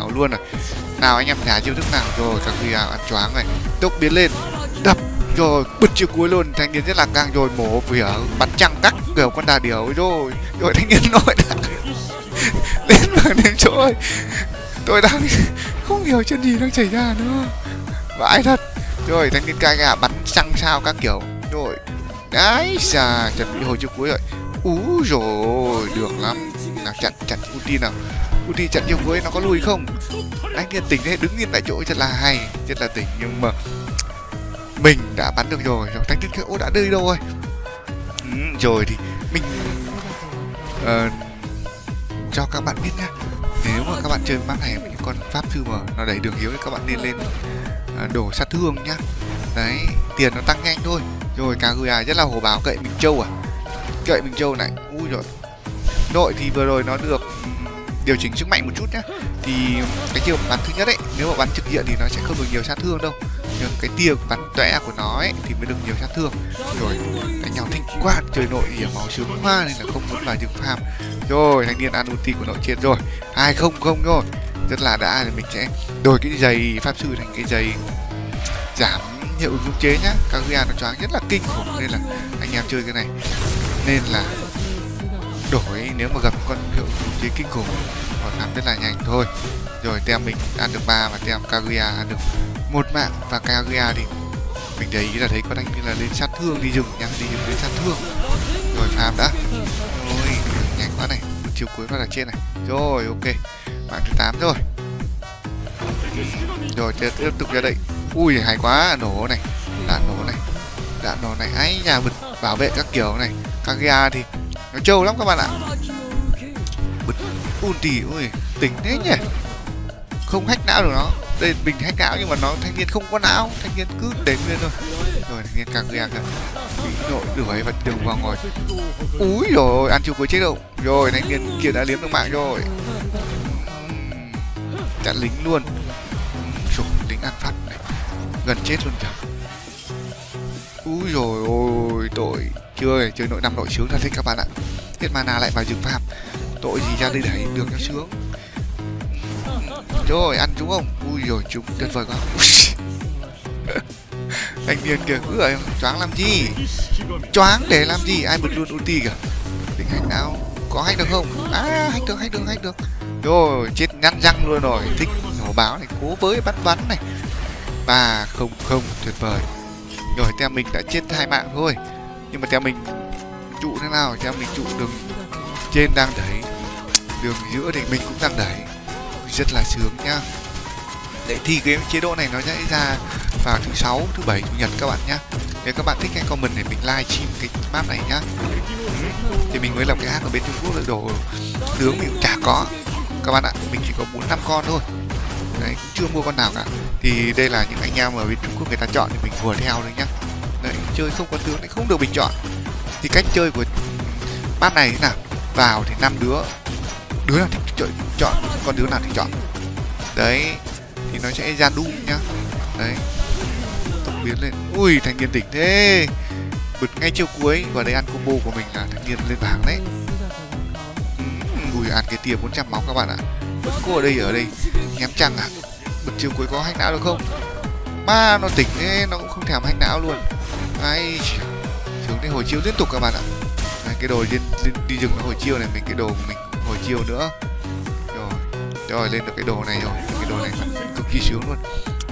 cháu luôn này. Nào anh em thả chiêu thức nào. Rồi Kaguya ăn choáng này, tốc biến lên đập rồi bứt chiều cuối luôn. Thanh niên rất là căng rồi, mổ vỉa bắn trăng cắt kiểu con đà điểu rồi. Rồi thanh niên nói đã đến vào đến chỗ ơi. Tôi đang không hiểu chuyện gì đang xảy ra nữa, vãi thật. Rồi thanh niên Kaguya bắn trăng sao các kiểu rồi. Đấy xà, chuẩn bị hồi chiều cuối rồi. Úi rồi được lắm. Nào chặn, chặn Uti nào. Uti chặn chiều cuối nó có lùi không? Anh kia tỉnh thế, đứng yên tại chỗ rất là hay, rất là tỉnh. Nhưng mà mình đã bắn được rồi. Rồi thanh niên kia, ô đã đi đâu rồi? Rồi thì mình cho các bạn biết nhá, nếu mà các bạn chơi map này những con pháp sư mà nó đẩy đường hiếu thì các bạn nên lên đổ sát thương nhá. Đấy, tiền nó tăng nhanh thôi. Rồi Kaguya rất là hổ báo cậy Minh Châu à. Cậy Minh Châu này. Ui rồi. Đội thì vừa rồi nó được điều chỉnh sức mạnh một chút nhá. Thì cái chiều bắn thứ nhất ấy, nếu mà bắn trực diện thì nó sẽ không được nhiều sát thương đâu. Nhưng cái tia bắn tóe của nó ấy thì mới được nhiều sát thương. Rồi đánh nhau thích quá, trời nội ỉa máu sướng hoa nên là không muốn vào rừng farm. Rồi thanh niên Anuti của đội chết rồi. 2-0-0 rồi. Rất là đã, thì mình sẽ đổi cái giày pháp sư thành cái giày giảm hiệu ứng chế nhá. Kaguya nó choáng rất là kinh khủng nên là anh em chơi cái này nên là đổi, nếu mà gặp con hiệu ứng chế kinh khủng còn làm rất là nhanh thôi. Rồi tem mình ăn được 3 và tem Kaguya ăn được 1 mạng. Và Kaguya thì mình để ý là thấy con anh như là lên sát thương đi rừng nhá, đi rừng lên sát thương. Rồi farm đã. Ôi nhanh quá này, một chiều cuối phát là trên này. Rồi ok, mạng thứ 8 rồi. Rồi tiếp tục ra đây. Ui hay quá, nổ này, đạn nổ này, đạn nổ này, ấy nhà bật bảo vệ các kiểu này. Kaguya thì nó trâu lắm các bạn ạ. Bật ulti, ui tỉnh thế nhỉ, không hack não được nó. Đây mình hack não nhưng mà nó thanh niên không có não, thanh niên cứ đến lên thôi. Rồi thanh niên Kaguya bị nội đuổi và đường vào ngồi. Úi rồi ăn chiều cuối chế độ. Rồi thanh niên kia đã liếm được mạng rồi. Chặn lính luôn. Rồi lính ăn phát này, gần chết luôn kìa. Úi rồi ôi tội, chơi chơi nội năm đội sướng thật thích các bạn ạ. Hết mana lại vào rừng phạm, tội gì ra đây đẩy đường cho sướng. Rồi ăn trúng không? Ui rồi trúng, tuyệt vời quá. Anh điên kìa, cứ rồi choáng làm gì, choáng để làm gì, ai bật luôn ulti kìa. Định hack nào, có hack được không? À hack được, hack được, hack được. Rồi chết nhăn răng luôn rồi, thích hổ báo này, cố với bắt bắn này. 3-0-0 tuyệt vời. Rồi tem mình đã chết 2 mạng thôi. Nhưng mà tem mình trụ thế nào? Tem mình trụ đường trên đang đẩy, đường giữa thì mình cũng đang đẩy. Rất là sướng nhá. Để thi cái chế độ này nó sẽ ra vào thứ 6, thứ 7, chủ nhật các bạn nhá. Nếu các bạn thích hay comment để mình live stream cái map này nhá. Thì mình mới làm cái hack ở bên Trung Quốc là đồ tướng mình cũng chả có các bạn ạ, mình chỉ có 4-5 con thôi. Đấy, cũng chưa mua con nào cả. Thì đây là những anh em ở bên Trung Quốc người ta chọn thì mình vừa theo thôi nhá. Đấy, chơi không có tướng thì không được bình chọn. Thì cách chơi của map này thế nào? Vào thì 5 đứa, đứa nào thích chơi chọn, con đứa nào thì chọn. Đấy, thì nó sẽ ra đu nhá. Đấy, tổng biến lên. Ui, thanh niên tỉnh thế, bật ngay chiều cuối. Và đây ăn combo của mình là thanh niên lên bảng đấy. Ui, ăn cái tia 400 máu các bạn ạ. Bật cô ở đây ném trăng à. Bật chiều cuối có hack não được không? Ba nó tỉnh thế, nó cũng không thèm hack não luôn. Ai thường cái hồi chiêu liên tục các bạn ạ. Đấy, cái đồ đi rừng nó hồi chiêu này, mình cái đồ mình hồi chiêu nữa. Rồi lên được cái đồ này rồi, cái đồ này cực kỳ sướng luôn.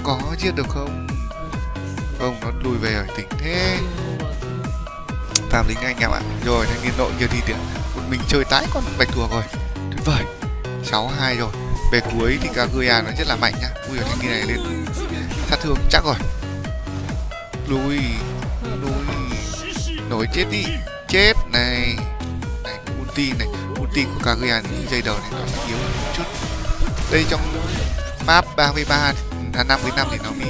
Có giết được không? Không, nó lùi về rồi, tỉnh thế. Tạm lính anh em ạ. Rồi thanh niên đội kia thì tiện mình chơi tái con bạch tuộc rồi, tuyệt vời. 6-2 rồi. Về cuối thì Kaguya nó rất là mạnh nhá. Ui giời, thanh niên này lên sát thương chắc rồi. Lùi, lùi, nổi chết đi, chết này. Này ulti này, ulti của Kaguya thì dây đầu này nó sẽ yếu một chút. Đây trong map 33 là 55 thì nó bị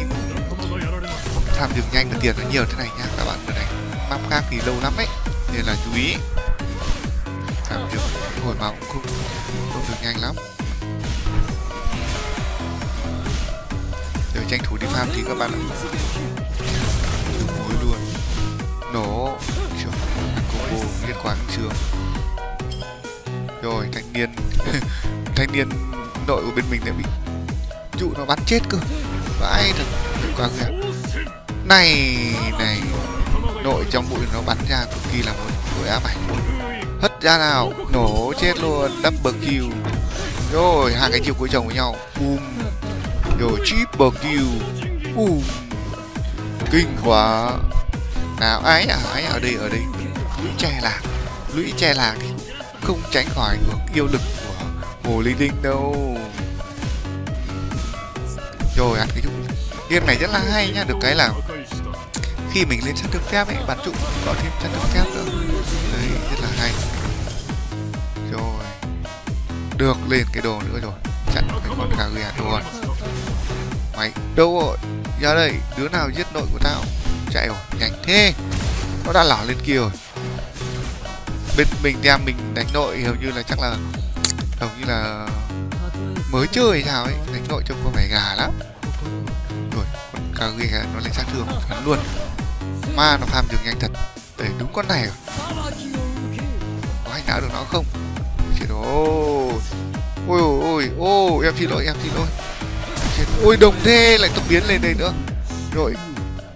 tham được nhanh và tiền nó nhiều thế này nha các bạn. Ở này map khác thì lâu lắm ấy nên là chú ý. Tham được hồi máu cũng không được nhanh lắm. Để tranh thủ đi farm thì các bạn mối luôn. Nổ combo liên quan sướng. Rồi thanh niên thanh niên đội của bên mình đã bị dụ nó bắn chết cơ. Vãi thật quá kìa. Này này, nội trong bụi nó bắn ra cực kỳ là một nỗi ám ảnh. Hất ra nào, nổ chết luôn, double kill. Rồi hai cái chiều cuối chồng với nhau. Boom. Rồi triple kill. Boom. Kinh quá. Nào ấy ở đây lũy tre lạc. Lũy tre lạc thì không tránh khỏi được yêu lực của hồ ly tinh đâu. Rồi ăn cái chung. Game này rất là hay nhá, được cái là khi mình lên sát thương phép ấy, bắn trụ có thêm sát thương phép nữa. Đấy, rất là hay. Rồi. Được lên cái đồ nữa rồi. Chặn cái con Kaguya luôn. Mày đâu rồi? Ra đây, đứa nào giết nội của tao? Chạy rồi, nhanh thế. Nó đã lỏ lên kia rồi. Bên mình đem mình đánh nội hầu như là mới chơi hay sao ấy, đánh nội trông có vẻ gà lắm. Rồi, con Kaguya nó lên sát thương hắn luôn. Mà nó farm đường nhanh thật. Để đúng con này rồi. Có hành não được nó không? Chết rồi. Ôi ôi ôi, em xin lỗi. Chết. Ôi đồng thế, lại tốc biến lên đây nữa. Rồi.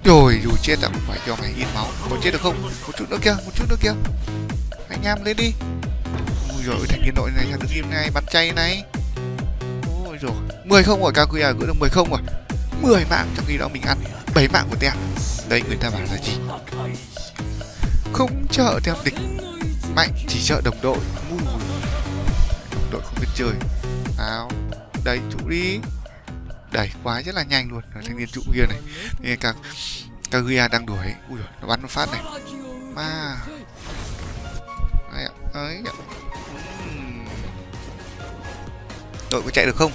Rồi, dù chết là phải cho mày ít máu. Có chết được không? Một chút nữa kìa. Anh em lên đi. Ôi giời, thành viên nội này sao được im này, bắn chay này. Ôi giời, 10 không rồi, Kaguya gỡ được 10 không rồi. 10 mạng, trong khi đó mình ăn 7 mạng của tem. Đây người ta bảo là gì? Không trợ tem địch mạnh, chỉ trợ đồng đội. Đồng đội không biết chơi. Nào, đẩy trụ đi. Đẩy quá rất là nhanh luôn. Thanh niên trụ kia này. Nên Kaguya đang đuổi. Ui giời, nó bắn một phát này. Mà ấy. Đội có chạy được không?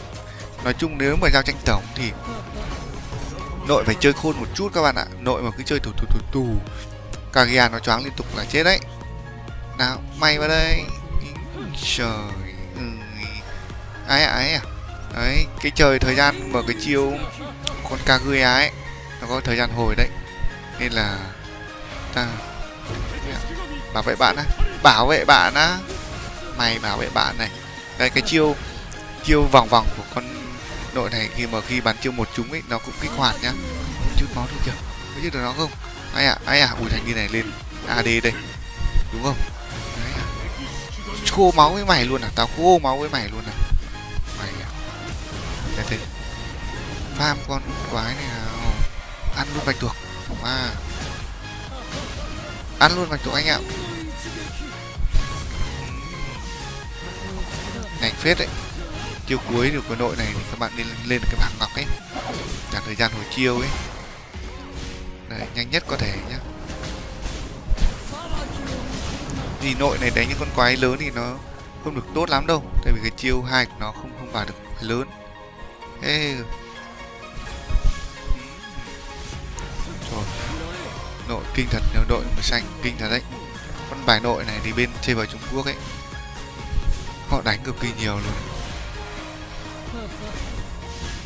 Nói chung nếu mà giao tranh tổng thì nội phải chơi khôn một chút các bạn ạ. Nội mà cứ chơi tù Kaguya nó choáng liên tục là chết đấy. Nào, may vào đây. Trời ơi. Ấy à. Đấy, cái trời thời gian mở cái chiêu con Kaguya ấy nó có thời gian hồi đấy. Nên là ta bảo vệ bạn á. Mày bảo vệ bạn này. Đây cái chiêu vòng của con đội này khi bắn chiêu một trúng ấy nó cũng kích hoạt nhá. Chút máu thôi kìa. Có giết được nó không? Ai à, ui thành đi này lên AD đây. Đúng không? Đấy à. Tao khô máu với mày luôn à. Mày à. Đây thế. Farm con quái này nào. Ăn luôn bạch tuộc. À. Ăn luôn bạch tuộc anh ạ. Ngành phết đấy. Chiêu cuối được của đội này thì các bạn nên lên cái bảng ngọc ấy, cả thời gian hồi chiêu ấy. Đấy, nhanh nhất có thể nhá. Vì nội này đánh những con quái lớn thì nó không được tốt lắm đâu, tại vì cái chiêu 2 của nó không vào được quái lớn. Ê. Rồi. Nội kinh thật, đội màu xanh kinh thật đấy. Con bài nội này thì bên chơi vào Trung Quốc ấy, họ đánh cực kỳ nhiều luôn.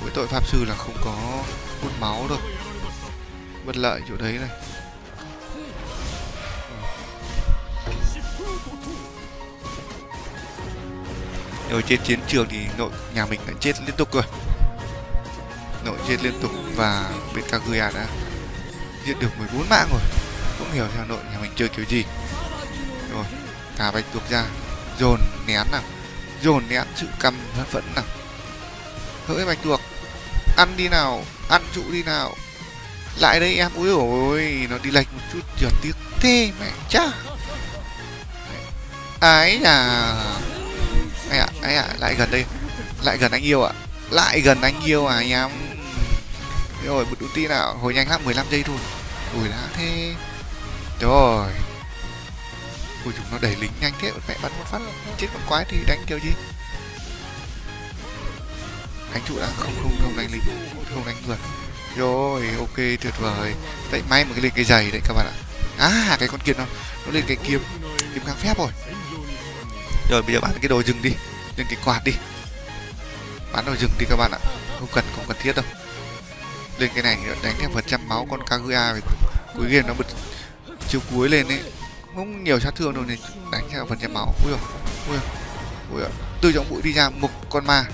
Mỗi tội pháp sư là không có hút máu đâu. Bất lợi chỗ đấy này. Rồi trên chiến trường thì nội nhà mình đã chết liên tục rồi. Nội chết liên tục và bên Kaguya đã giết được 14 mạng rồi. Cũng hiểu theo nội nhà mình chơi kiểu gì. Rồi, thả bạch tuộc ra. Dồn nén nào. Dồn nén sự căm phẫn nào. Hỡi bạch tuộc, ăn đi nào, ăn trụ đi nào. Lại đây em, úi ôi, nó đi lệch một chút, trượt tiếc thế mẹ cha. Ấy à, lại gần đây. Lại gần anh yêu ạ. Anh em. Rồi, bật ulti nào, hồi nhanh lắm, 15 giây thôi. Ui đã thế. Rồi. Ôi chúng nó đẩy lính nhanh thế, mẹ bắn một phát, chết con quái thì đánh kiểu gì? Đánh trụ đã, không đánh lính, không đánh người. Rồi, ok, tuyệt vời. Đấy, may mà cái lên cái giày đấy các bạn ạ. À, cái con kia nó lên cái kiếm kháng phép rồi. Rồi, bây giờ bán cái đồ rừng đi. Lên cái quạt đi. Bán đồ rừng đi các bạn ạ. Không cần thiết đâu. Lên cái này đánh thêm phần trăm máu con Kaguya. Cuối game nó bật chiều cuối lên ấy. Không nhiều sát thương đâu nên đánh theo phần trăm máu. Ui rồi. Từ trong bụi đi ra một con ma.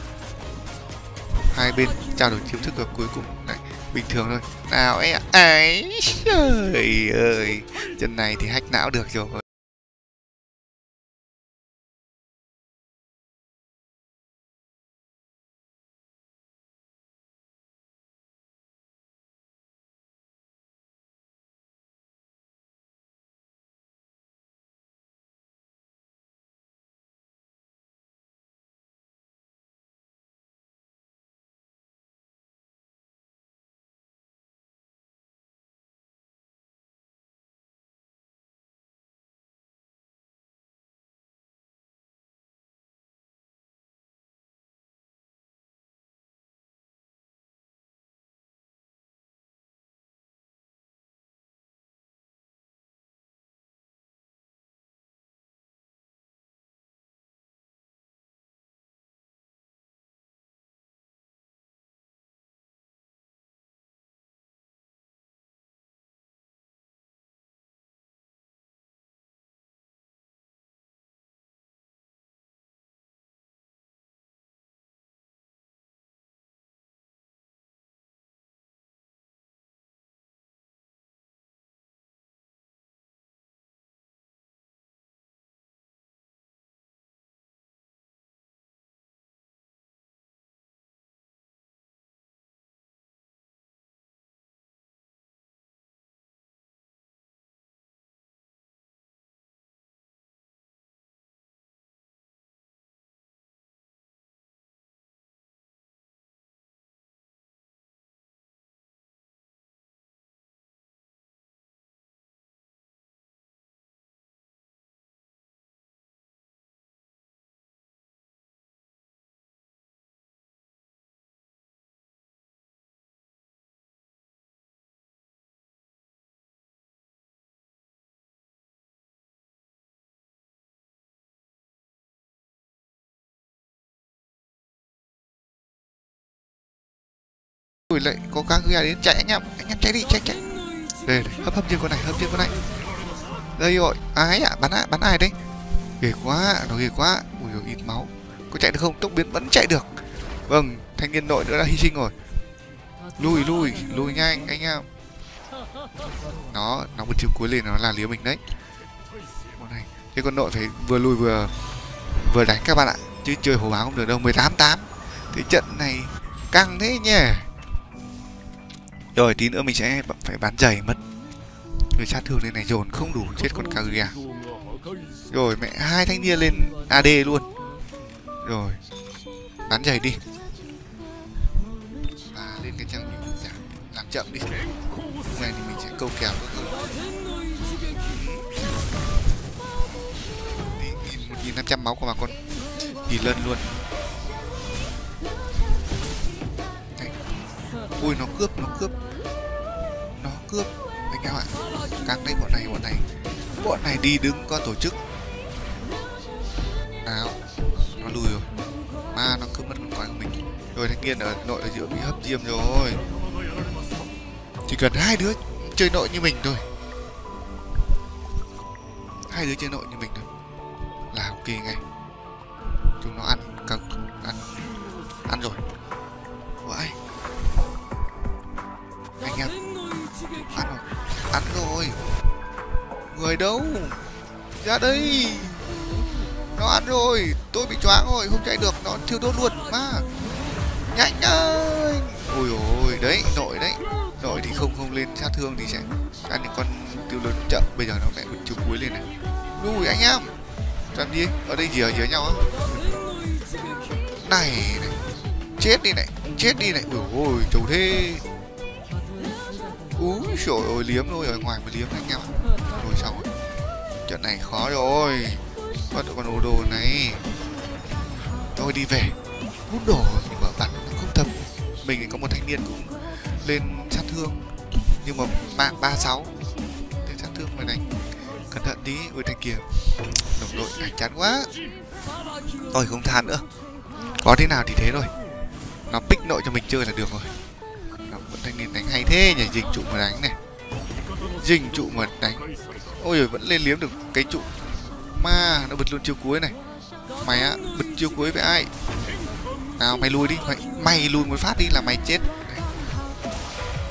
hai bên trao đổi chiêu thức và cuối cùng này bình thường thôi. Nào ấy ấy, trời ơi, chân này thì hack não được rồi. Ui lại có Kaguya đến, chạy anh em chạy đi, chạy chạy. Đây, đây. Hấp hấp trên con này, hấp trên con này. Đây rồi, ai ạ, bắn ai đấy? Ghê quá, nó ghê quá. Ui giời, ít máu. Có chạy được không? Tốc biến vẫn chạy được. Vâng, thanh niên nội đã hy sinh rồi. Lùi lùi, lùi nhanh anh em. Nó một chiều cuối lên nó là lía mình đấy. Con này, cái con nội phải vừa lùi vừa đánh các bạn ạ. Chứ chơi hổ báo không được đâu, 18-8. Thế trận này căng thế nhỉ. Rồi tí nữa mình sẽ phải bán giày mất. Người sát thương lên này dồn không đủ chết con Kaguya. Rồi mẹ, hai thanh niên lên AD luôn. Rồi bán giày đi. Và lên cái trang bị làm chậm đi. Hôm nay thì mình sẽ câu kèo các thứ. 1.500 máu của bà con thì lân luôn. Ui nó cướp anh em ạ. Các đây bọn này đi đứng có tổ chức. Nào nó lùi rồi mà nó cướp mất con quái của mình rồi. Thanh niên ở nội ở giữa bị hấp diêm rồi, chỉ cần hai đứa chơi nội như mình thôi, là ok ngay. Chúng nó ăn rồi. Vãi anh em, ăn rồi, người đâu ra đây, nó ăn rồi, tôi bị choáng rồi, không chạy được, nó thiêu đốt luôn mà, nhanh ơi. Ôi ôi đấy, nội thì không lên sát thương thì sẽ ăn những con tiêu lớn chậm. Bây giờ nó lại bật chiều cuối lên này, lùi anh em, làm gì ở đây dìa nhau á, này, chết đi này, ôi trâu thế. Úi trời ơi, liếm thôi, ở ngoài mới liếm anh em ạ. Rồi xong rồi. Trận này khó rồi. Bắt được con ô đồ này. Tôi đi về. Hút đổ mình mở bắn nó không thấm. Mình thì có một thanh niên cũng lên sát thương. Nhưng mà mạng 36. Để sát thương người này. Cẩn thận tí, ôi thanh kia. Đồng đội này chán quá. Tôi không than nữa. Có thế nào thì thế thôi. Nó pick nội cho mình chơi là được rồi. Thanh niên đánh hay thế nhỉ, dình trụ mà đánh này, ôi giời, vẫn lên liếm được cái trụ mà nó bật luôn chiêu cuối này. Mày á, bật chiêu cuối với ai Nào mày lui đi, mày lui một phát đi là mày chết.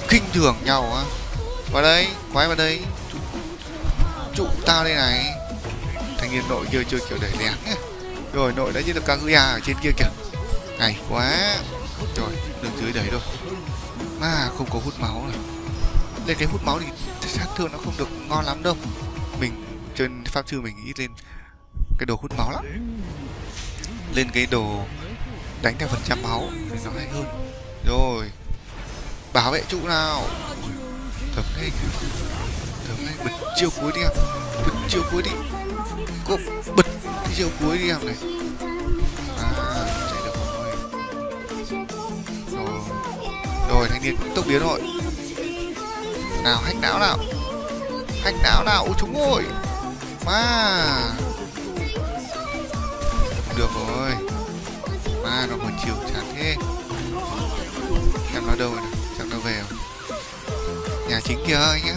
Kinh thường nhau á. Vào đây, quái vào đây. Trụ tao đây này. Thanh niên nội kia chơi kiểu đẩy lén nhá. Rồi nội đã giết được Kaguya ở trên kia kìa. Ngày quá. Rồi đường dưới đẩy thôi. Mà không có hút máu rồi. Lên cái hút máu thì sát thương nó không được ngon lắm đâu. Mình trên pháp sư mình ít lên cái đồ hút máu lắm. Lên cái đồ đánh theo phần trăm máu thì nó hay hơn. Rồi bảo vệ trụ nào. Thấm đây. Thấm đây. Bật chiêu cuối đi em. Bật chiêu cuối đi. Cô bật chiêu cuối đi em này. À chạy được rồi. Rồi. Rồi thanh niên cũng tốc biến rồi. Nào hack não nào. Hack não nào. Ôi chúng rồi. Mà được rồi. Mà nó còn chiều chán thế. Xem nó đâu rồi nè. Xem nó về rồi. Nhà chính kia anh em.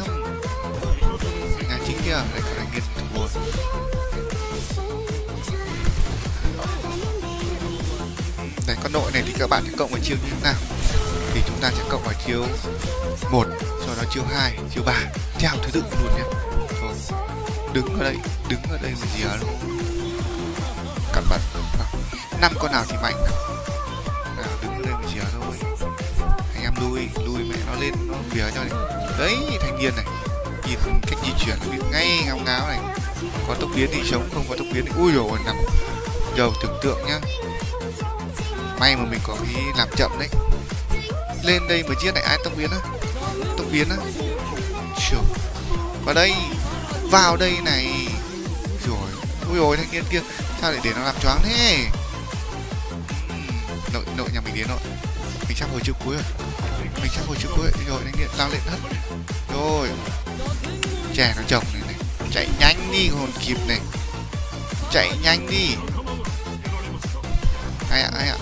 Nhà chính kia. Đây còn anh kia buồn. Đấy con nội này thì các bạn sẽ cộng vào chiều như thế nào. Thì chúng ta sẽ cộng vào chiều 1, sau đó chiều 2, chiều 3 theo thứ tự luôn nhé. Thôi đứng ở đây là gì đó luôn. Cẩn bật 5 con nào thì mạnh. Nào đứng ở đây là gì đó thôi. Anh em lui, lui mẹ nó lên, nó vỉa cho này. Đấy, thanh niên này. Nhìn cách di chuyển, biết ngay ngáo ngáo này. Có tốc biến thì sống, không có tốc biến thì... Ui dồi, nằm đầu tưởng tượng nhá. May mà mình có cái làm chậm đấy. Lên đây mà giết này, ai tốc biến á? Tốc biến á? Trời. Vào đây. Vào đây này. Rồi. Ui dồi, thanh niên kia. Sao lại để nó làm choáng thế? Nội nhà mình đến rồi. Mình sắp hồi chiều cuối rồi. Mình sắp hồi chiều cuối rồi. Rồi thanh niên lao lên hết. Rồi. Chè nó chồng này này. Chạy nhanh đi hồn kịp này. Chạy nhanh đi. Ai ạ, ai ạ.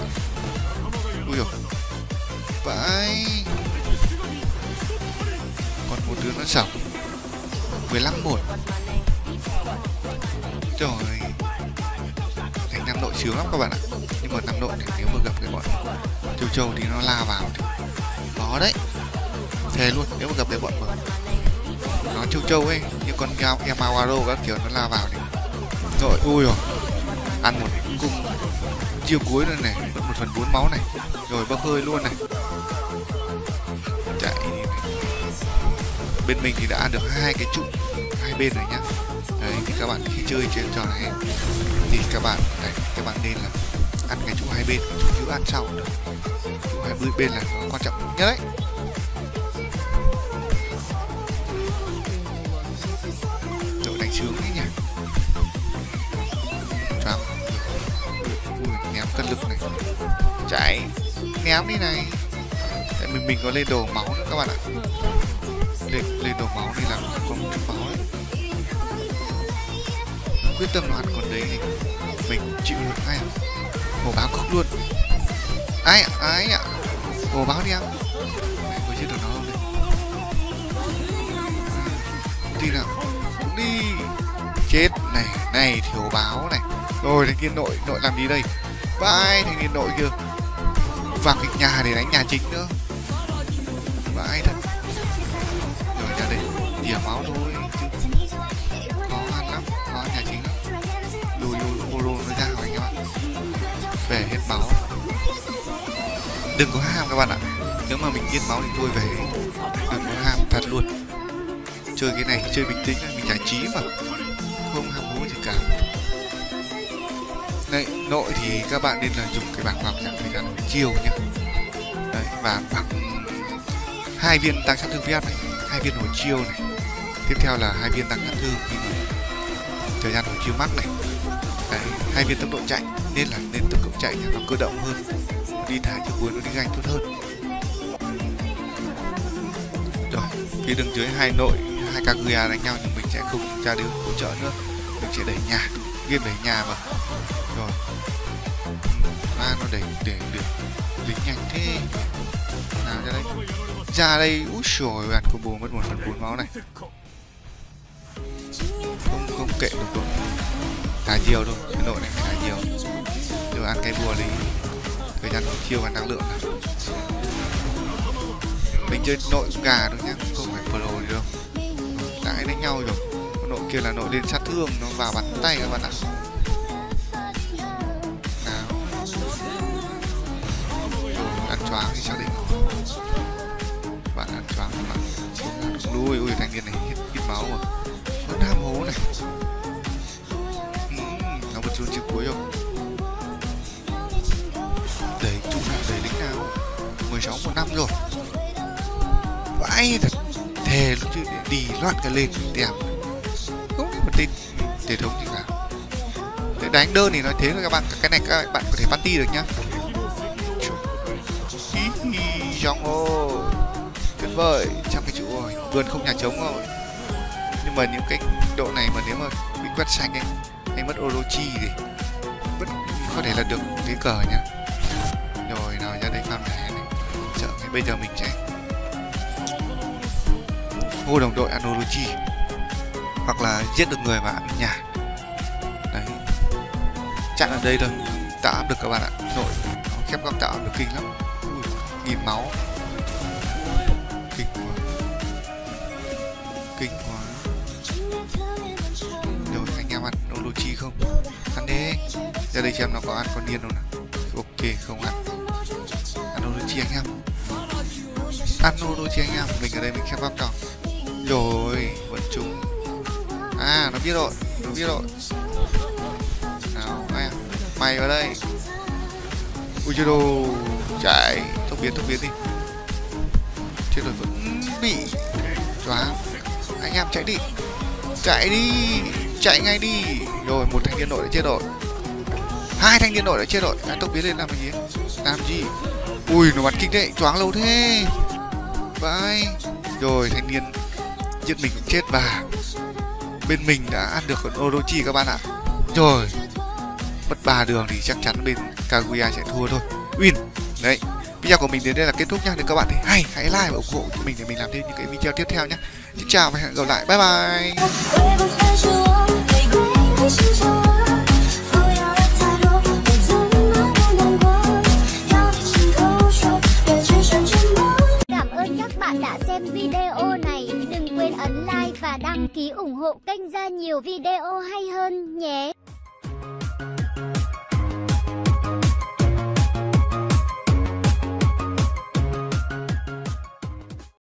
Ui dồi. Vãi. Còn một đứa nó sổng 15-1. Trời ơi. Anh Nam Nội sướng lắm các bạn ạ. Nhưng mà Nam Nội này, nếu mà gặp cái bọn Châu Châu thì nó la vào thì đó đấy. Thề luôn, nếu mà gặp cái bọn mà nó Châu Châu ấy, như con Yamawaro các kiểu nó la vào thì rồi, ui rồi. Ăn một cung chiêu cuối rồi này, mất 1/4 máu này. Rồi bốc hơi luôn này. Chạy đi này. Bên mình thì đã ăn được 2 cái trụ hai bên rồi nhá. Đấy thì các bạn khi chơi trên trò này thì các bạn này, các bạn nên là ăn cái trụ hai bên, trụ giữ ăn sau được. Trụ hai bên là nó quan trọng nhất đấy. Đội đánh sướng đấy nhỉ. Choáng. Ui, ném cân lực này. Chạy. Ném đi này. Tại mình có lên đồ máu nữa các bạn ạ. Lên đồ máu nên là không được máu đấy. Quyết tâm nó ăn còn đấy thì mình chịu được ngay. Hồ báo khóc luôn. Ai ạ, ai ạ. Hồ báo đi em. Mày có giết được nó không đấy. Đi nào. Đi. Chết này, này thì hồ báo này. Rồi thanh niên nội, nội làm gì đây. Vãi thanh niên nội kia. Vào cái nhà để đánh nhà chính nữa. Vãi thật. Rồi nhà đây đỉa máu thôi. Khó ăn lắm, khó ăn nhà chính lắm. Lùi lùi lùi nó ra khỏi anh em ạ. Về hết máu. Đừng có ham các bạn ạ. Nếu mà mình hết máu thì thôi về. Đừng có ham thật luôn. Chơi cái này chơi bình tĩnh, mình giải trí mà. Không ham hố gì cả. Đấy, nội thì các bạn nên là dùng cái bảng hoàng chẳng phải gắn chiều nhé. Đấy, và bằng 2 viên tăng sát thương phép này, 2 viên hồi chiêu này. Tiếp theo là 2 viên tăng sát thương thì thời gian hồi chiêu mắc này. Đấy, 2 viên tốc độ chạy nên là nên tốc độ chạy nó cơ động hơn. Nó đi thả chiều cuối nó đi ganh tốt hơn. Rồi, phía đường dưới hai nội, hai Kaguya đánh nhau nhưng mình sẽ không ra đường hỗ trợ nữa. Mình sẽ đẩy nhà, game đẩy nhà mà. Rồi ma nó để được lính nhanh thế nào ra đây, ra đây. Úi trời, bạn combo mất 1/4 máu này, không kệ được rồi. Thả nhiều thôi, cái nội này phải thả nhiều. Đưa ăn cái bùa đi thời gian chiêu và năng lượng này. Mình chơi nội gà thôi nhé, không phải pro gì đâu. Đã đánh nhau rồi. Nội kia là nội lên sát thương, nó vào bắn tay các bạn ạ. Nào, ăn choáng thì sao định. Bạn ăn choáng các bạn. Ui, ui, thanh niên này hít máu rồi. Nó nam hố này. Nó một chút chiếc cuối rồi. Đấy, chung nào, đấy lính nào 16 một năm rồi. Vãi thật. Thề lúc chứ đi loạt cả lên tèm. Không biết một tin thể thống gì cả. Để đánh đơn thì nói thế thôi các bạn. Cái này các bạn có thể party được nhá. Trong ô tuyệt vời, trăm cái chữ rồi. Vườn không nhà trống rồi. Nhưng mà những cái độ này mà nếu mà bị quét xanh ấy, hay mất Orochi thì vẫn có thể là được thế cờ nhá. Rồi nào ra đây con này sợ. Bây giờ mình chạy vô đồng đội ăn Orochi hoặc là giết được người mà ăn nhà đấy, chắc ở đây thôi, tạo áp được các bạn ạ. Nội nó khép góc tạo áp được kinh lắm. Ui, nghìn máu kinh quá, kinh quá. Rồi anh em ăn Orochi không? Ăn đi, ra đây xem nó có ăn con điên đâu nào. Ok, không ăn. Ăn Orochi anh em, ăn Orochi anh em. Mình ở đây mình khép góc tạo rồi vẫn trúng. À, nó biết rồi, nó biết rồi. Nào, mày, mày vào đây. Ui trời đồ, chạy, tốc biến đi. Chết rồi, vẫn bị choáng. Anh em chạy đi, chạy đi, chạy ngay đi. Rồi, một thanh niên đội đã chết rồi. Hai thanh niên đội đã chết rồi. À, tốc biến lên làm gì? Làm gì? Ui, nó bắn kinh đấy, choáng lâu thế. Vãi. Rồi, thanh niên giết mình cũng chết và bên mình đã ăn được con Orochi các bạn ạ. Rồi mất 3 đường thì chắc chắn bên Kaguya sẽ thua thôi. Win. Đấy, video của mình đến đây là kết thúc nha. Nếu các bạn thấy hay, hãy like và ủng hộ cho mình để mình làm thêm những cái video tiếp theo nhé. Xin chào và hẹn gặp lại. Bye bye. Đăng ký ủng hộ kênh ra nhiều video hay hơn nhé.